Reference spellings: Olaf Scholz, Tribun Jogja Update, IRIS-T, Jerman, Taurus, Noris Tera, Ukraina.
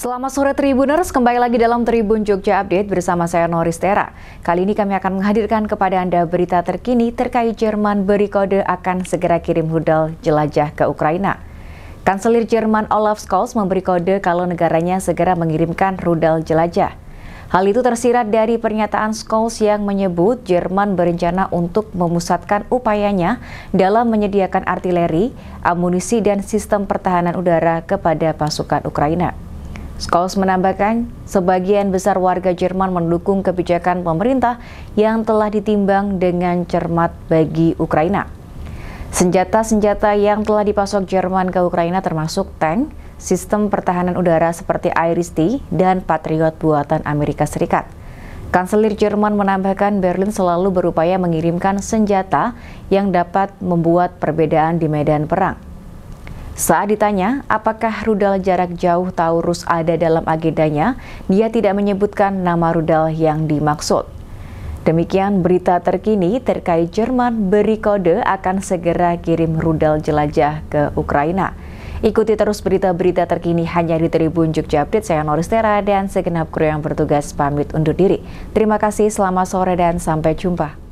Selamat sore Tribuners, kembali lagi dalam Tribun Jogja Update bersama saya Noris Tera. Kali ini kami akan menghadirkan kepada Anda berita terkini terkait Jerman beri kode akan segera kirim rudal jelajah ke Ukraina. Kanselir Jerman Olaf Scholz memberi kode kalau negaranya segera mengirimkan rudal jelajah. Hal itu tersirat dari pernyataan Scholz yang menyebut Jerman berencana untuk memusatkan upayanya dalam menyediakan artileri, amunisi, dan sistem pertahanan udara kepada pasukan Ukraina. Scholz menambahkan, sebagian besar warga Jerman mendukung kebijakan pemerintah yang telah ditimbang dengan cermat bagi Ukraina. Senjata-senjata yang telah dipasok Jerman ke Ukraina termasuk tank, sistem pertahanan udara seperti IRIS-T, dan Patriot buatan Amerika Serikat. Kanselir Jerman menambahkan Berlin selalu berupaya mengirimkan senjata yang dapat membuat perbedaan di medan perang. Saat ditanya apakah rudal jarak jauh Taurus ada dalam agendanya, dia tidak menyebutkan nama rudal yang dimaksud. Demikian berita terkini terkait Jerman beri kode akan segera kirim rudal jelajah ke Ukraina. Ikuti terus berita-berita terkini hanya di Tribun Jogja Update. Saya Noris Tera dan segenap kru yang bertugas pamit undur diri. Terima kasih, selamat sore dan sampai jumpa.